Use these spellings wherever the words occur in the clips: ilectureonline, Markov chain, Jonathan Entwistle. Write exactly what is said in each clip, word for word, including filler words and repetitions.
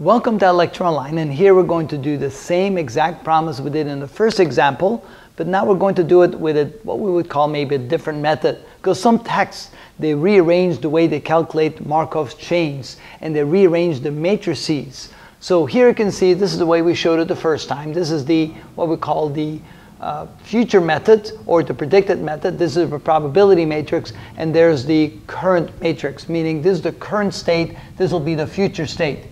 Welcome to ilectureonline, and here we're going to do the same exact problem as we did in the first example, but now we're going to do it with a, what we would call maybe a different method, because some texts, they rearrange the way they calculate Markov's chains, and they rearrange the matrices. So here you can see this is the way we showed it the first time. This is the what we call the uh, future method, or the predicted method. This is the probability matrix, and there's the current matrix, meaning this is the current state, this will be the future state.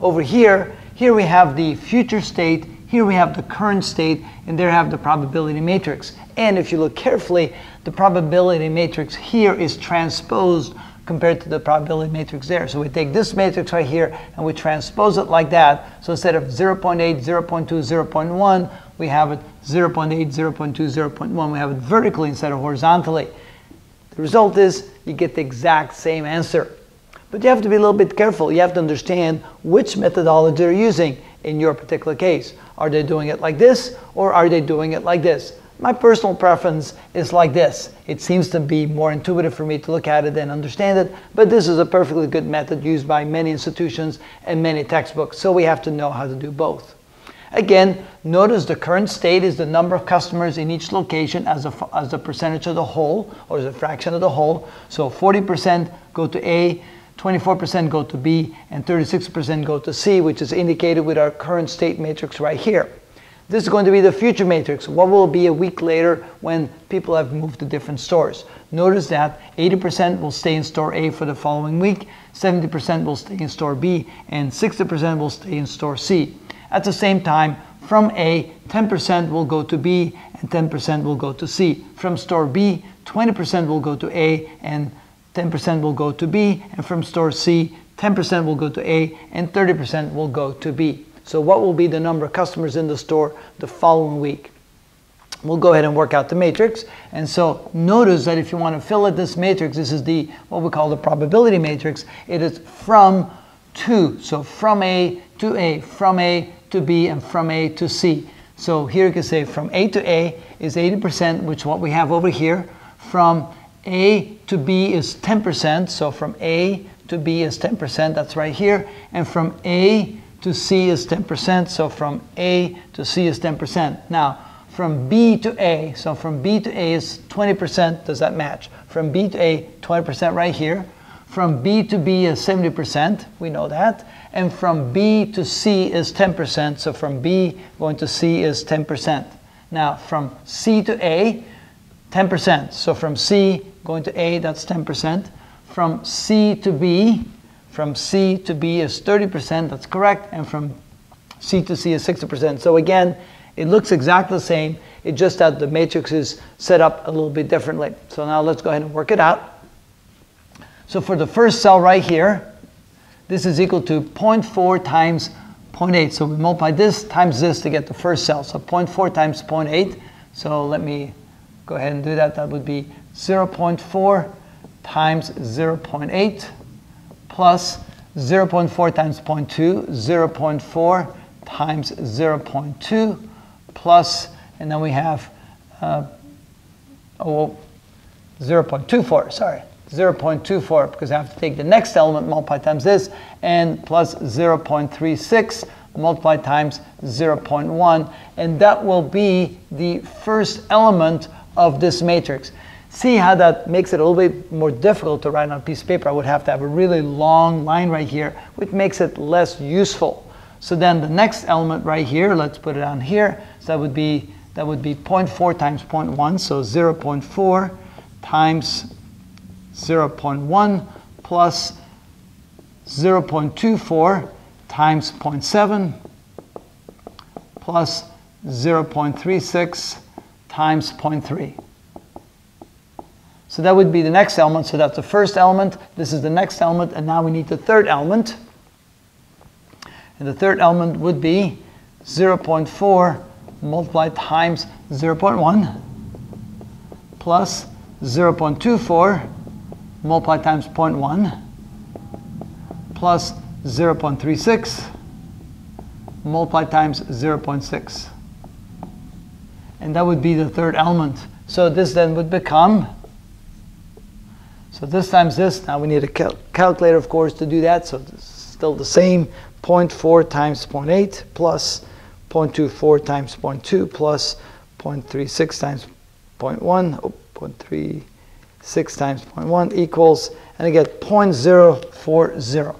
Over here, here we have the future state, here we have the current state, and there have the probability matrix. And if you look carefully, the probability matrix here is transposed compared to the probability matrix there. So we take this matrix right here and we transpose it like that. So instead of zero point eight, zero point two, zero point one, we have it zero point eight, zero point two, zero point one. We have it vertically instead of horizontally. The result is you get the exact same answer. But you have to be a little bit careful. You have to understand which methodology they're using in your particular case. Are they doing it like this, or are they doing it like this? My personal preference is like this. It seems to be more intuitive for me to look at it and understand it, but this is a perfectly good method used by many institutions and many textbooks, so we have to know how to do both. Again, notice the current state is the number of customers in each location as a, as a percentage of the whole, or as a fraction of the whole. So forty percent go to A, twenty-four percent go to B, and thirty-six percent go to C, which is indicated with our current state matrix right here. This is going to be the future matrix. What will be a week later when people have moved to different stores? Notice that eighty percent will stay in store A for the following week, seventy percent will stay in store B, and sixty percent will stay in store C. At the same time, from A, ten percent will go to B, and ten percent will go to C. From store B, twenty percent will go to A, and ten percent will go to B, and from store C, ten percent will go to A, and thirty percent will go to B. So what will be the number of customers in the store the following week? We'll go ahead and work out the matrix. And so notice that if you want to fill out this matrix, this is the what we call the probability matrix. It is from to, so from A to A, from A to B, and from A to C. So here you can say from A to A is eighty percent, which is what we have over here. From A to B is ten percent, so from A to B is ten percent, that's right here, and from A to C is ten percent, so from A to C is ten percent. Now, from B to A, so from B to A is twenty percent, does that match? From B to A, twenty percent right here, from B to B is seventy percent, we know that, and from B to C is ten percent, so from B going to C is ten percent. Now, from C to A, ten percent, so from C going to A, that's ten percent. From C to B, from C to B is thirty percent, that's correct, and from C to C is sixty percent. So again, it looks exactly the same, it's just that the matrix is set up a little bit differently. So now let's go ahead and work it out. So for the first cell right here, this is equal to zero point four times zero point eight. So we multiply this times this to get the first cell. So zero point four times zero point eight, so let me go ahead and do that. That would be zero point four times zero point eight plus zero point four times zero point two, zero point four times zero point two plus, and then we have uh, oh, zero point two four, sorry, zero point two four, because I have to take the next element, multiply times this, and plus zero point three six multiply times zero point one, and that will be the first element of this matrix. See how that makes it a little bit more difficult to write on a piece of paper. I would have to have a really long line right here, which makes it less useful. So then the next element right here, let's put it on here. So that would be, that would be zero point four times zero point one, so zero point four times zero point one plus zero point two four times zero point seven plus zero point three six times zero point three. So that would be the next element. So that's the first element, this is the next element, and now we need the third element. And the third element would be zero point four multiplied times zero point one plus zero point two four multiplied times zero point one plus zero point three six multiplied times zero point six. And that would be the third element. So this then would become, so this times this, now we need a cal calculator, of course, to do that. So this still the same, zero point four times zero point eight plus zero point two four times zero point two plus zero point three six times zero point one, oh, zero point three six times zero point one equals, and I get zero point zero four zero,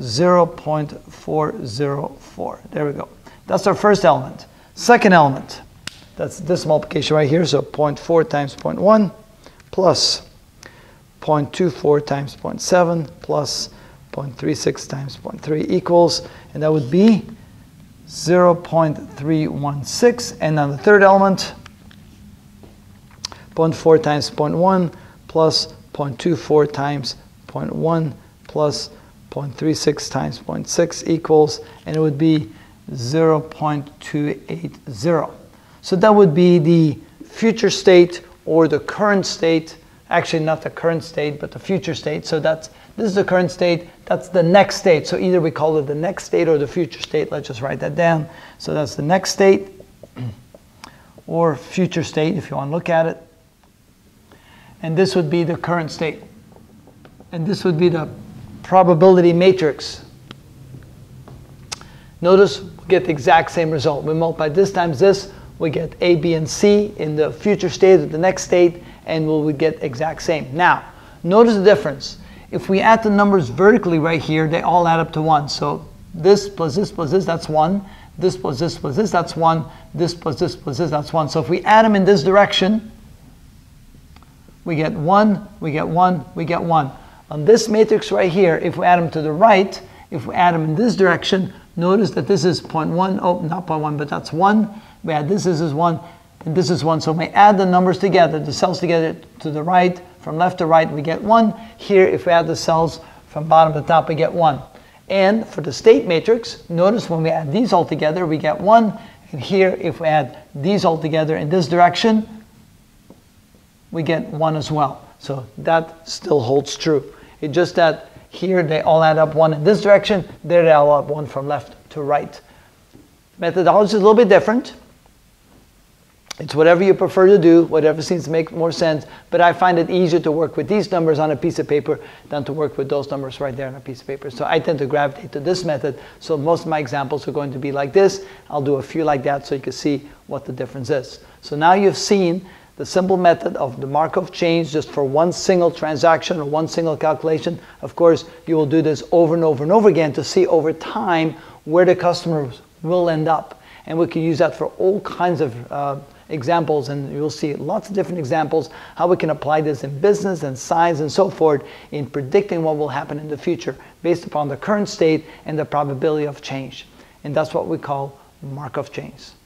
zero point four zero four. There we go. That's our first element. Second element, that's this multiplication right here, so zero point four times zero point one plus zero point two four times zero point seven plus zero point three six times zero point three equals, and that would be zero point three one six. And on the third element, zero point four times zero point one plus zero point two four times zero point one plus zero point three six times zero point six equals, and it would be zero point two eight zero. So that would be the future state or the current state, actually not the current state, but the future state. So that's, this is the current state, that's the next state. So either we call it the next state or the future state. Let's just write that down. So that's the next state or future state if you want to look at it. And this would be the current state. And this would be the probability matrix. Notice we get the exact same result. We multiply this times this, we get A, B, and C in the future state or the next state, and we'll get exact same. Now, notice the difference. If we add the numbers vertically right here, they all add up to one. So this plus this plus this, that's one. This plus this plus this, that's one. This plus this plus this, that's one. So if we add them in this direction, we get one, we get one, we get one. On this matrix right here, if we add them to the right, if we add them in this direction, notice that this is zero point one, oh, not zero point one, but that's one. We add this, this is one, and this is one. So when we add the numbers together, the cells together to the right, from left to right, we get one. Here, if we add the cells from bottom to top, we get one. And for the state matrix, notice when we add these all together, we get one. And here, if we add these all together in this direction, we get one as well. So that still holds true. It's just that here they all add up one in this direction, there they all add up one from left to right. Methodology is a little bit different. It's whatever you prefer to do, whatever seems to make more sense, but I find it easier to work with these numbers on a piece of paper than to work with those numbers right there on a piece of paper. So I tend to gravitate to this method, so most of my examples are going to be like this. I'll do a few like that so you can see what the difference is. So now you've seen the simple method of the Markov chains just for one single transaction or one single calculation. Of course, you will do this over and over and over again to see over time where the customers will end up. And we can use that for all kinds of uh, examples, and you'll see lots of different examples how we can apply this in business and science and so forth in predicting what will happen in the future based upon the current state and the probability of change. And that's what we call Markov chains.